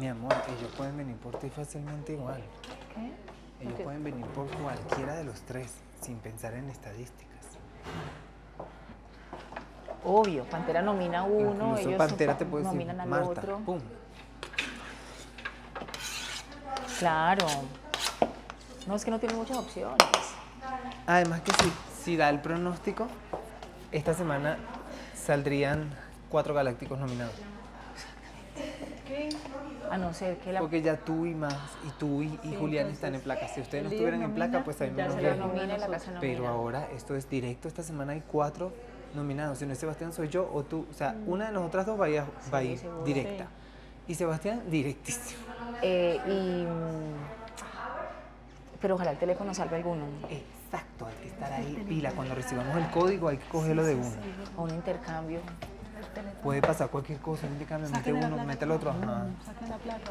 Mi amor, ellos pueden venir por ti fácilmente igual. ¿Qué? Ellos pueden venir por cualquiera de los tres, sin pensar en estadísticas. Obvio, Pantera nomina a uno, ellos Pantera te puede nominan decir, al Marta, otro. Pum. Claro. No, es que no tiene muchas opciones. Además que si da el pronóstico, esta semana saldrían 4 galácticos nominados. A no ser que la... Porque ya tú y Max y tú y sí, Julián están en placa. Si ustedes no estuvieran en placa, pues hay menos riesgo. Pero ahora esto es directo. Esta semana hay 4 nominados. Si no es Sebastián, soy yo o tú. O sea, una de nosotras dos va a ir, sí, directa. Sí. Y Sebastián, directísimo. Pero ojalá el teléfono salve alguno. Exacto, hay que estar ahí pila. Cuando recibamos el código hay que cogerlo de uno. O un intercambio. Puede pasar cualquier cosa, un intercambio, mete uno, mete el otro. Saquen la plata.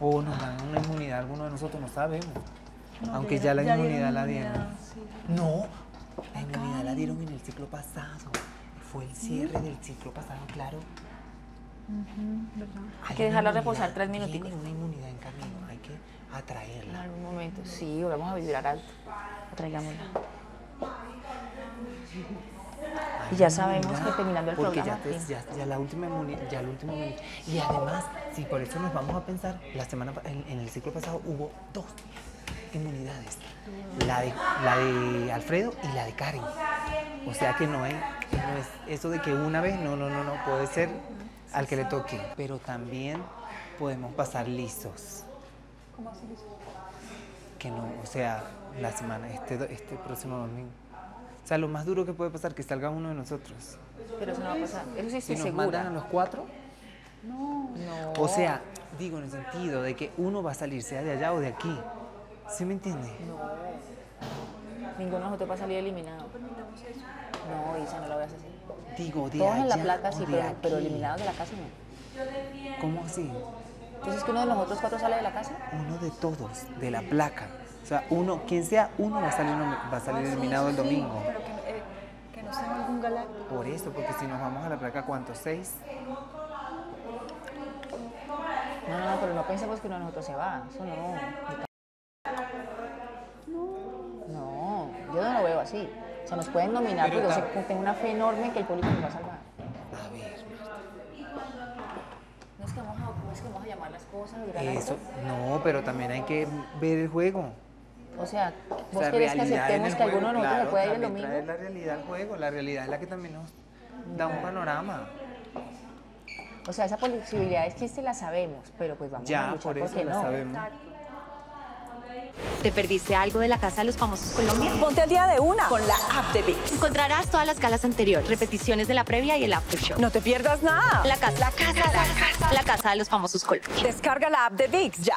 O nos dan una inmunidad, alguno de nosotros no sabemos. Aunque ya la inmunidad la dieron. No, la inmunidad la dieron en el ciclo pasado. Fue el cierre del ciclo pasado, claro. Hay que dejarla reposar 3 minutitos. Tiene una inmunidad en camino, hay que atraerla. En algún momento, sí, vamos a vibrar alto. Atraigámosla. Y ya sabemos que terminando el programa... Porque ya la última ya el último minuto. Y además, si por eso nos vamos a pensar, la semana en el ciclo pasado hubo 2 inmunidades. La de Alfredo y la de Karen. O sea que no es eso de que una vez, no puede ser al que le toque. Pero también podemos pasar lisos. ¿Cómo así lisos? Que no, o sea, la semana, este próximo domingo. O sea, lo más duro que puede pasar es que salga uno de nosotros. Pero eso no va a pasar. Eso sí estoy segura. Si nos mandan a los 4. No. O sea, digo en el sentido de que uno va a salir, sea de allá o de aquí. ¿Sí me entiende? No. Ninguno de nosotros va a salir eliminado. No, Isa, no lo voy a hacer. Digo, de allá. Todos en la placa sí, pero eliminados de la casa no. ¿Cómo así? Entonces, ¿que uno de los otros 4 sale de la casa? Uno de todos, de la placa. O sea, quien sea, uno va a salir eliminado el domingo. Pero que no sea algún galáctico. Por eso, porque si nos vamos a la placa, ¿cuántos? 6? No, pero no pensemos que uno de nosotros se va. Eso no. No, yo no lo veo así. O sea, nos pueden nominar, pero yo sé que tengo una fe enorme en que el público nos va a salvar. A ver, no es que vamos a llamar las cosas. Eso, no, pero también hay que ver el juego. O sea, ¿vos querés que aceptemos que alguno de nosotros se pueda ir el domingo? Traer la realidad al juego, la realidad es la que también nos da un panorama. O sea, esa posibilidad existe, la sabemos, pero pues vamos a luchar por eso, porque la sabemos. ¿Te perdiste algo de la Casa de los Famosos Colombia? Ponte al día de una con la app de ViX. Encontrarás todas las galas anteriores, repeticiones de la previa y el after show. No te pierdas nada. La Casa de los Famosos Colombia. Descarga la app de ViX ya.